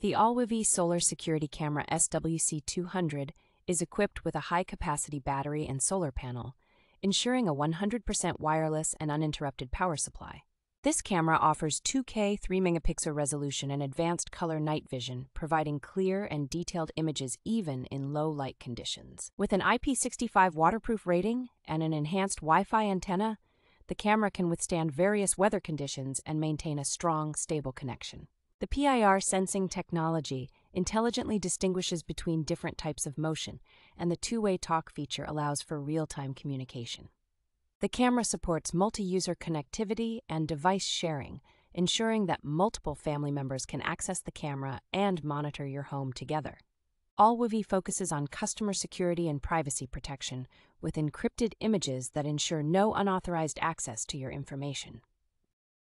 The Allweviee Solar Security Camera SWC-200 is equipped with a high-capacity battery and solar panel, ensuring a 100% wireless and uninterrupted power supply. This camera offers 2K 3MP resolution and advanced color night vision, providing clear and detailed images even in low light conditions. With an IP65 waterproof rating and an enhanced Wi-Fi antenna, the camera can withstand various weather conditions and maintain a strong, stable connection. The PIR sensing technology intelligently distinguishes between different types of motion, and the two-way talk feature allows for real-time communication. The camera supports multi-user connectivity and device sharing, ensuring that multiple family members can access the camera and monitor your home together. Allweviee focuses on customer security and privacy protection with encrypted images that ensure no unauthorized access to your information.